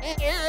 Yeah.